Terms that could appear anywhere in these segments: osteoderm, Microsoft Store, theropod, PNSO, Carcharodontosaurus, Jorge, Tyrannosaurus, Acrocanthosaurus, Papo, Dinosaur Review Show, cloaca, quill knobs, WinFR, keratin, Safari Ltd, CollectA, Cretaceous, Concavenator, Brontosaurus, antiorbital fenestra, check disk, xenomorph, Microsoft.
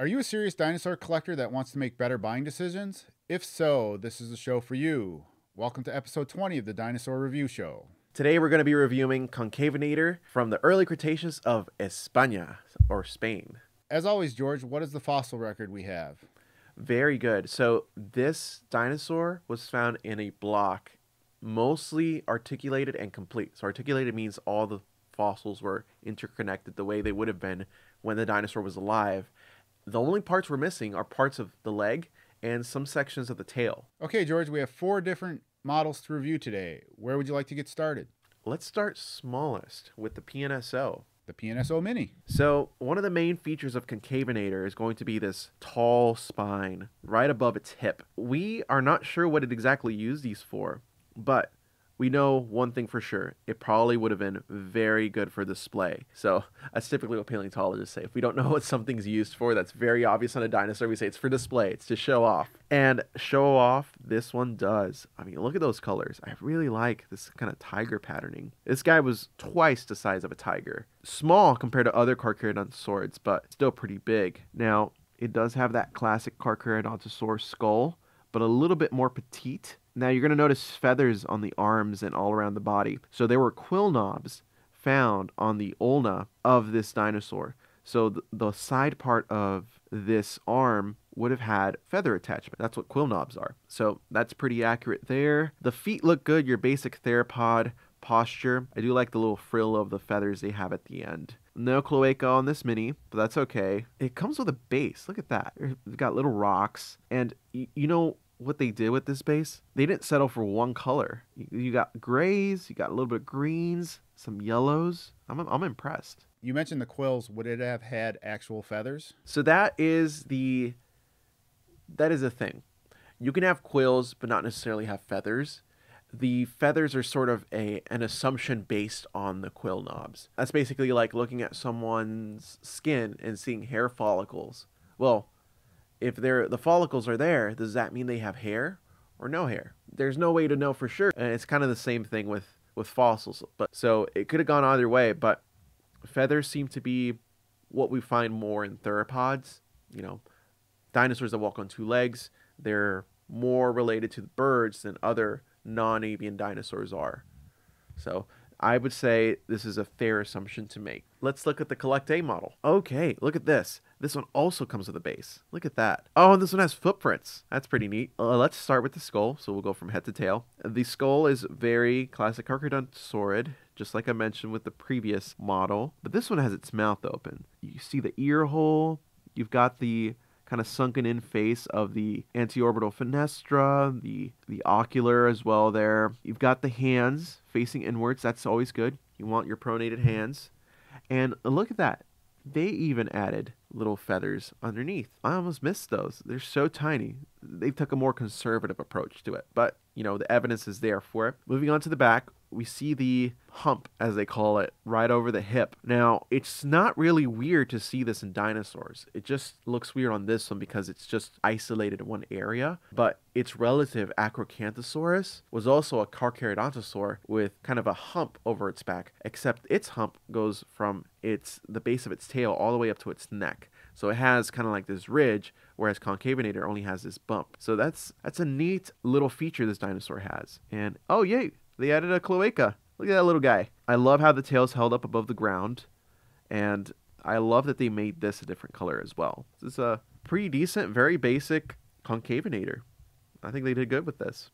Are you a serious dinosaur collector that wants to make better buying decisions? If so, this is the show for you. Welcome to episode 20 of the Dinosaur Review Show. Today we're going to be reviewing Concavenator from the early Cretaceous of España, or Spain. As always, George, what is the fossil record we have? Very good. So this dinosaur was found in a block, mostly articulated and complete. So articulated means all the fossils were interconnected the way they would have been when the dinosaur was alive. The only parts we're missing are parts of the leg and some sections of the tail. Okay, George, we have four different models to review today. Where would you like to get started? Let's start smallest with the PNSO. The PNSO Mini. So one of the main features of Concavenator is going to be this tall spine right above its hip. We are not sure what it exactly used these for, but we know one thing for sure. It probably would have been very good for display. So that's typically what paleontologists say. If we don't know what something's used for, that's very obvious on a dinosaur. We say it's for display. It's to show off. And show off, this one does. I mean, look at those colors. I really like this kind of tiger patterning. This guy was twice the size of a tiger. Small compared to other Carcharodontosaurids, but still pretty big. Now, it does have that classic Carcharodontosaurus skull, but a little bit more petite. Now, you're going to notice feathers on the arms and all around the body. So there were quill knobs found on the ulna of this dinosaur. So the side part of this arm would have had feather attachment. That's what quill knobs are. So that's pretty accurate there. The feet look good, your basic theropod posture. I do like the little frill of the feathers they have at the end. No cloaca on this mini, but that's okay. It comes with a base. Look at that. It's got little rocks. And you know what they did with this base? They didn't settle for one color. You got grays, you got a little bit of greens, some yellows. I'm impressed. You mentioned the quills. Would it have had actual feathers? So that is a thing. You can have quills, but not necessarily have feathers. The feathers are sort of an assumption based on the quill knobs. That's basically like looking at someone's skin and seeing hair follicles. Well, if the follicles are there, does that mean they have hair or no hair? There's no way to know for sure. And it's kind of the same thing with fossils. So it could have gone either way, but feathers seem to be what we find more in theropods. You know, dinosaurs that walk on two legs, they're more related to the birds than other non-avian dinosaurs are. So I would say this is a fair assumption to make. Let's look at the CollectA model. Okay, look at this. This one also comes with a base. Look at that. Oh, and this one has footprints. That's pretty neat. Let's start with the skull. So we'll go from head to tail. The skull is very classic Carcharodontosaurid, just like I mentioned with the previous model. But this one has its mouth open. You see the ear hole. You've got the kind of sunken in face of the antiorbital fenestra, the ocular as well there. You've got the hands facing inwards. That's always good. You want your pronated hands. And look at that. They even added little feathers underneath. I almost missed those. They're so tiny. They took a more conservative approach to it. But, you know, the evidence is there for it. Moving on to the back, we see the hump, as they call it, right over the hip. Now, it's not really weird to see this in dinosaurs. It just looks weird on this one because it's just isolated in one area. But its relative, Acrocanthosaurus, was also a Carcharodontosaur with kind of a hump over its back, except its hump goes from the base of its tail all the way up to its neck. So it has kind of like this ridge, whereas Concavenator only has this bump. So that's a neat little feature this dinosaur has. And, oh, yay! They added a cloaca. Look at that little guy. I love how the tail's held up above the ground. And I love that they made this a different color as well. This is a pretty decent, very basic Concavenator. I think they did good with this.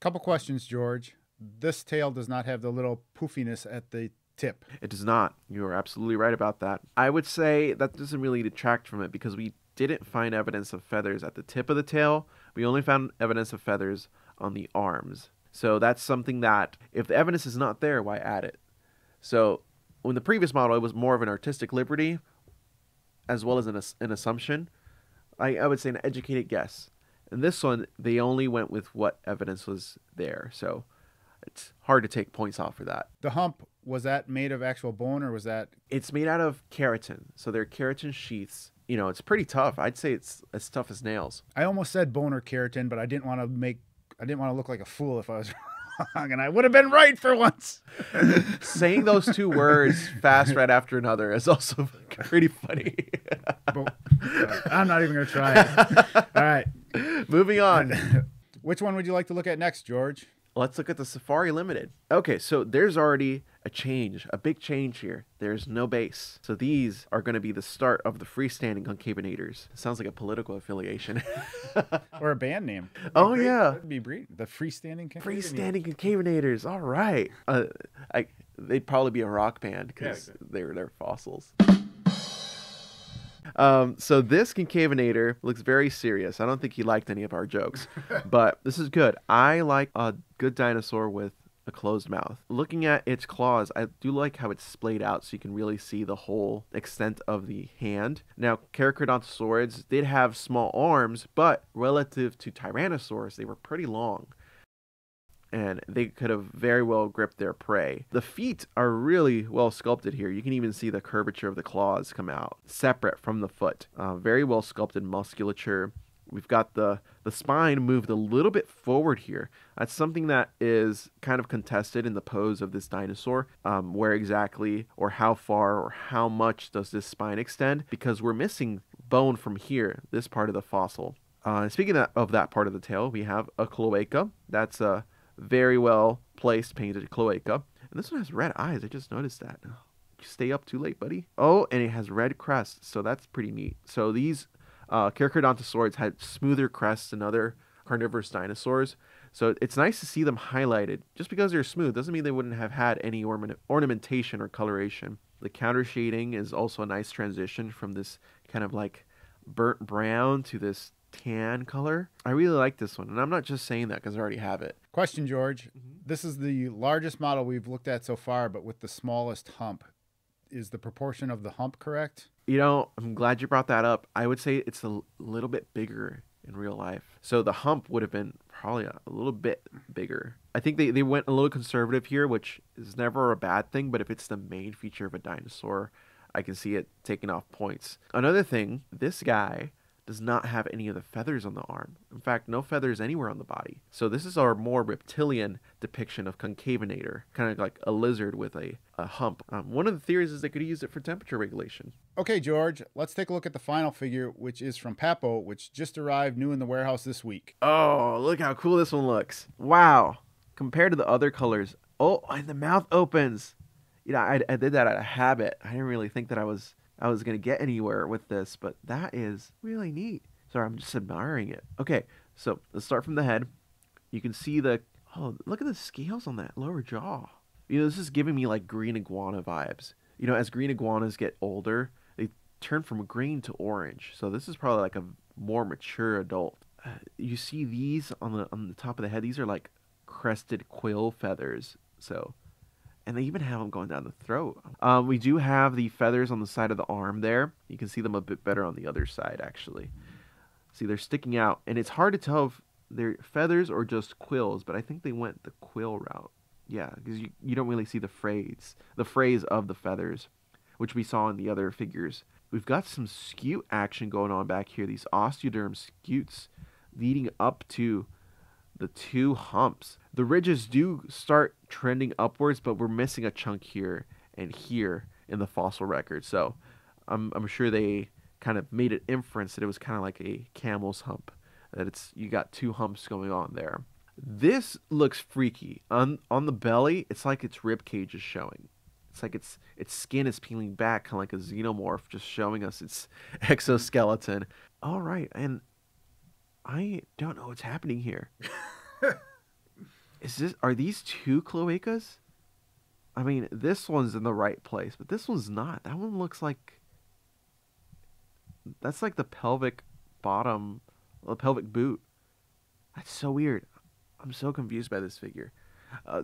Couple questions, George. This tail does not have the little poofiness at the tip. It does not. You are absolutely right about that. I would say that doesn't really detract from it because we didn't find evidence of feathers at the tip of the tail. We only found evidence of feathers on the arms. So that's something that, if the evidence is not there, why add it? So in the previous model, it was more of an artistic liberty as well as an assumption. I would say an educated guess. In this one, they only went with what evidence was there. So it's hard to take points off for that. The hump, was that made of actual bone or was that? It's made out of keratin. So they're keratin sheaths. You know, it's pretty tough. I'd say it's as tough as nails. I almost said bone or keratin, but I didn't want to look like a fool if I was wrong, and I would have been right for once. Saying those two words fast right after another is also pretty funny. I'm not even going to try it. All right. Moving on. Which one would you like to look at next, George? Let's look at the Safari Limited. Okay, so there's already a change, a big change here. There's no base. So these are going to be the start of the freestanding Concavenators. Sounds like a political affiliation. Or a band name. Oh, yeah. That'd be great. The freestanding Concavenators. Freestanding Concavenators. All right. They'd probably be a rock band because they're fossils. So this Concavenator looks very serious. I don't think he liked any of our jokes, but this is good. I like a good dinosaur with a closed mouth. Looking at its claws, I do like how it's splayed out so you can really see the whole extent of the hand. Now, Carcharodontosaurus did have small arms, but relative to Tyrannosaurus, they were pretty long, and they could have very well gripped their prey. The feet are really well sculpted here. You can even see the curvature of the claws come out, separate from the foot. Very well sculpted musculature. We've got the spine moved a little bit forward here. That's something that is kind of contested in the pose of this dinosaur. Where exactly or how far or how much does this spine extend? Because we're missing bone from here, this part of the fossil. Speaking of that part of the tail, we have a cloaca. That's a very well placed painted cloaca, and this one has red eyes. I just noticed that. You stay up too late, buddy. Oh, and it has red crests, so that's pretty neat. So these Carcharodontosaurus had smoother crests than other carnivorous dinosaurs, so it's nice to see them highlighted. Just because they're smooth doesn't mean they wouldn't have had any ornamentation or coloration. The counter shading is also a nice transition from this kind of like burnt brown to this tan color. I really like this one, and I'm not just saying that because I already have it. Question, George. This is the largest model we've looked at so far, but with the smallest hump. Is the proportion of the hump correct? You know, I'm glad you brought that up. I would say it's a little bit bigger in real life. So the hump would have been probably a little bit bigger. I think they went a little conservative here, which is never a bad thing, but if it's the main feature of a dinosaur, I can see it taking off points. Another thing, this guy does not have any of the feathers on the arm. In fact, no feathers anywhere on the body. So this is our more reptilian depiction of Concavenator, kind of like a lizard with a hump. One of the theories is they could use it for temperature regulation. Okay, George, let's take a look at the final figure, which is from Papo, which just arrived new in the warehouse this week. Oh, look how cool this one looks. Wow. Compared to the other colors. Oh, and the mouth opens. You know, I did that out of habit. I didn't really think that I was going to get anywhere with this, but that is really neat. Sorry, I'm just admiring it. Okay, so let's start from the head. You can see oh, look at the scales on that lower jaw. You know, this is giving me like green iguana vibes. You know, as green iguanas get older, they turn from green to orange. So this is probably like a more mature adult. You see these on the top of the head. These are like crested quill feathers. So... and they even have them going down the throat. We do have the feathers on the side of the arm there. You can see them a bit better on the other side, actually. See, they're sticking out. And it's hard to tell if they're feathers or just quills, but I think they went the quill route. Yeah, because you don't really see the phrase of the feathers, which we saw in the other figures. We've got some scute action going on back here. These osteoderm scutes leading up to the two humps. The ridges do start trending upwards, but we're missing a chunk here and here in the fossil record. So I'm sure they kind of made an inference that it was kind of like a camel's hump, that you got two humps going on there. This looks freaky. On the belly, it's like its rib cage is showing. It's like its skin is peeling back, kind of like a xenomorph, just showing us its exoskeleton. All right, and I don't know what's happening here. Are these two cloacas? I mean, this one's in the right place, but this one's not. That one looks like... that's like the pelvic bottom, the pelvic boot. That's so weird. I'm so confused by this figure.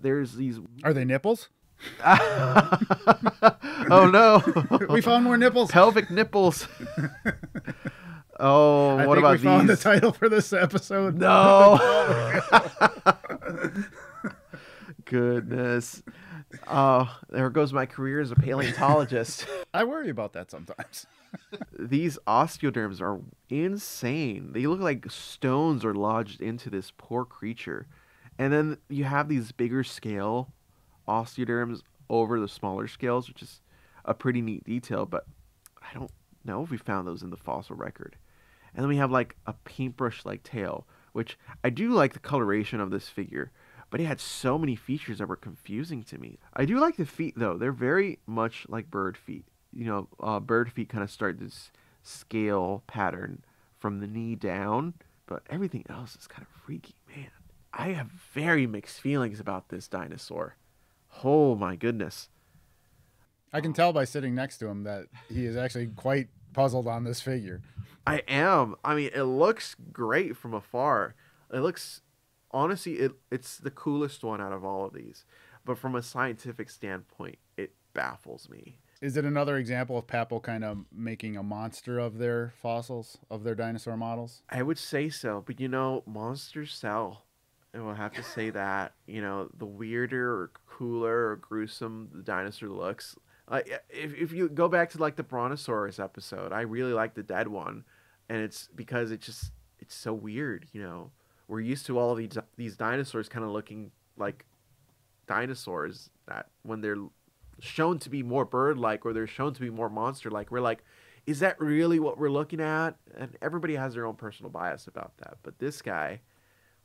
There's these... are they nipples? Oh, no. We found more nipples. Pelvic nipples. Oh, what about these? I think we found the title for this episode. No. Goodness. Oh, there goes my career as a paleontologist. I worry about that sometimes. These osteoderms are insane. They look like stones are lodged into this poor creature. And then you have these bigger scale osteoderms over the smaller scales, which is a pretty neat detail, but I don't No, we found those in the fossil record. And then we have like a paintbrush-like tail, which I do like the coloration of this figure, but it had so many features that were confusing to me. I do like the feet though. They're very much like bird feet. You know, bird feet kind of start this scale pattern from the knee down, but everything else is kind of freaky, man. I have very mixed feelings about this dinosaur. Oh my goodness. I can tell by sitting next to him that he is actually quite puzzled on this figure. I am. I mean, it looks great from afar. It looks, honestly, it's the coolest one out of all of these. But from a scientific standpoint, it baffles me. Is it another example of Papo kind of making a monster of their fossils, of their dinosaur models? I would say so. But, you know, monsters sell. And we'll have to say that, you know, the weirder or cooler or gruesome the dinosaur looks. If you go back to like the Brontosaurus episode, I really like the dead one. And it's because it's so weird, you know. We're used to all of these dinosaurs kind of looking like dinosaurs that when they're shown to be more bird-like or they're shown to be more monster-like, we're like, is that really what we're looking at? And everybody has their own personal bias about that. But this guy,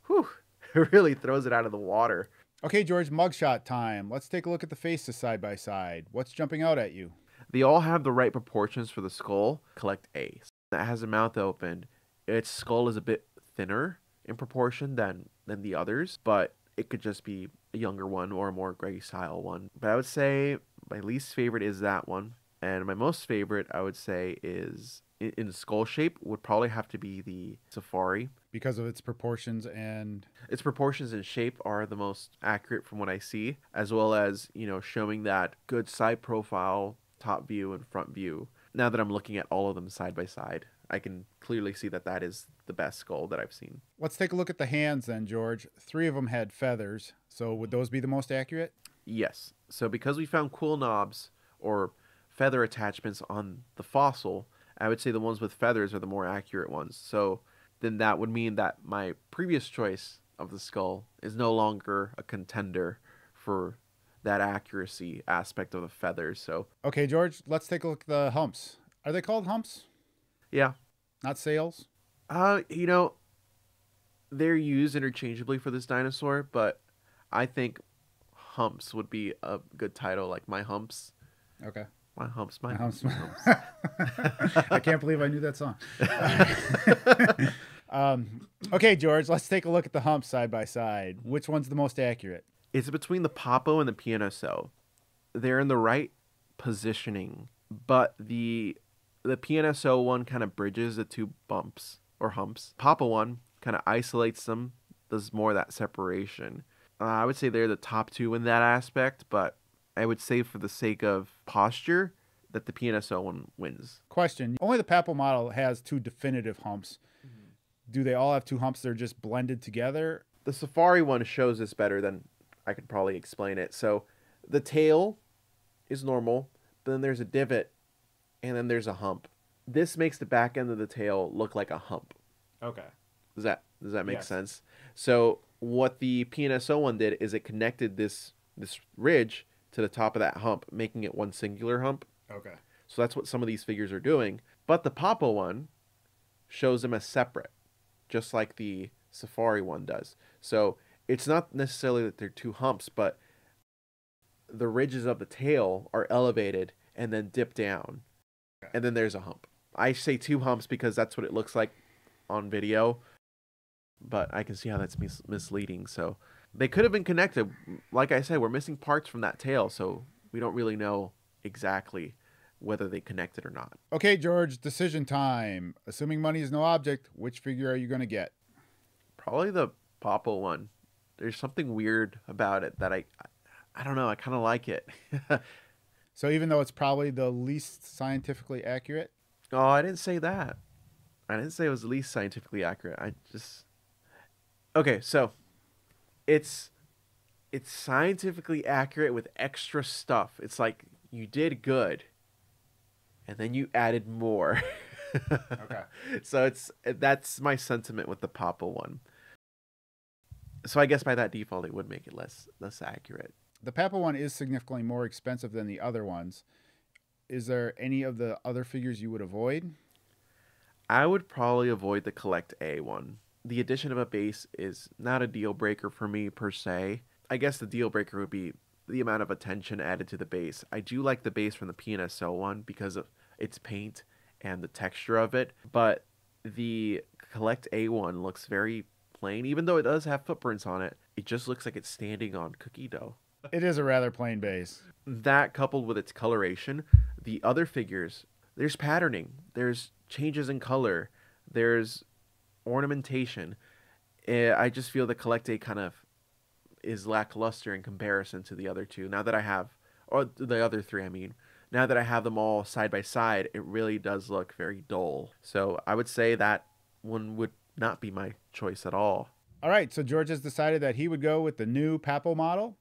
whew, really throws it out of the water. Okay, George, mugshot time. Let's take a look at the faces side by side. What's jumping out at you? They all have the right proportions for the skull. CollectA. That has the mouth open. Its skull is a bit thinner in proportion than the others, but it could just be a younger one or a more gracile one. But I would say my least favorite is that one. And my most favorite, I would say, is in skull shape would probably have to be the Safari. Because of its proportions and... Its proportions and shape are the most accurate from what I see, as well as, you know, showing that good side profile, top view, and front view. Now that I'm looking at all of them side by side, I can clearly see that that is the best skull that I've seen. Let's take a look at the hands then, George. 3 of them had feathers, so would those be the most accurate? Yes. So because we found quill knobs or feather attachments on the fossil, I would say the ones with feathers are the more accurate ones. So then that would mean that my previous choice of the skull is no longer a contender for that accuracy aspect of the feathers. So okay, George, let's take a look at the humps. Are they called humps? Yeah. Not sails? You know, they're used interchangeably for this dinosaur, but I think humps would be a good title, like my humps. Okay. My humps, my humps, my humps. I can't believe I knew that song. Okay, George, let's take a look at the humps side by side. Which one's the most accurate? It's between the Papo and the PNSO. They're in the right positioning, but the PNSO one kind of bridges the 2 bumps or humps. Papo one kind of isolates them, does more of that separation. I would say they're the top 2 in that aspect, but I would say for the sake of posture that the PNSO one wins. Question. Only the Papo model has 2 definitive humps. Mm-hmm. Do they all have 2 humps that are just blended together? The Safari one shows this better than I could probably explain it. So the tail is normal, but then there's a divot and then there's a hump. This makes the back end of the tail look like a hump. Okay. Does that make sense? So what the PNSO one did is it connected this ridge to the top of that hump, making it one singular hump. Okay. So that's what some of these figures are doing. But the Papo one shows them as separate, just like the Safari one does. So it's not necessarily that they're 2 humps, but the ridges of the tail are elevated and then dip down. Okay. And then there's a hump. I say 2 humps because that's what it looks like on video, but I can see how that's misleading. So they could have been connected. Like I said, we're missing parts from that tail, so we don't really know exactly whether they connected or not. Okay, George, decision time. Assuming money is no object, which figure are you going to get? Probably the Papo one. There's something weird about it that I don't know. I kind of like it. So even though it's probably the least scientifically accurate? Oh, I didn't say that. I didn't say it was the least scientifically accurate. I just... Okay, so... It's scientifically accurate with extra stuff. It's like you did good, and then you added more. Okay. So that's my sentiment with the Papo one. So I guess by that default, it would make it less accurate. The Papo one is significantly more expensive than the other ones. Is there any of the other figures you would avoid? I would probably avoid the CollectA one. The addition of a base is not a deal breaker for me per se. I guess the deal breaker would be the amount of attention added to the base. I do like the base from the PNSO one because of its paint and the texture of it, but the CollectA one looks very plain. Even though it does have footprints on it, it just looks like it's standing on cookie dough. It is a rather plain base. That coupled with its coloration, the other figures, there's patterning, there's changes in color, there's ornamentation. I just feel the CollectA kind of is lackluster in comparison to the other two. Now that I have, or the other three, I mean, now that I have them all side by side, it really does look very dull. So I would say that one would not be my choice at all. All right, so George has decided that he would go with the new Papo model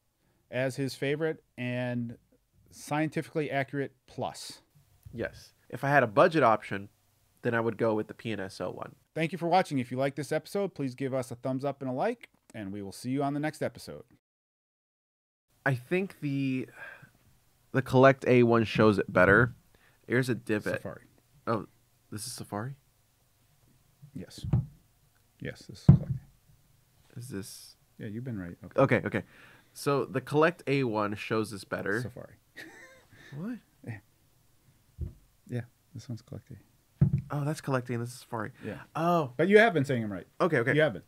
as his favorite and scientifically accurate plus. Yes. If I had a budget option, then I would go with the PNSO one. Thank you for watching. If you like this episode, please give us a thumbs up and a like, and we will see you on the next episode. I think the CollectA one shows it better. Here's a divot. Safari. Oh, this is Safari? Yes. Yes, this is CollectA. Is this... Yeah, you've been right. Okay, okay. Okay. So the CollectA one shows this better. Safari. What? Yeah. Yeah, this one's CollectA. Oh, that's CollectA and this is Safari. Yeah. Oh. But you have been saying them right. Okay, okay. You have been.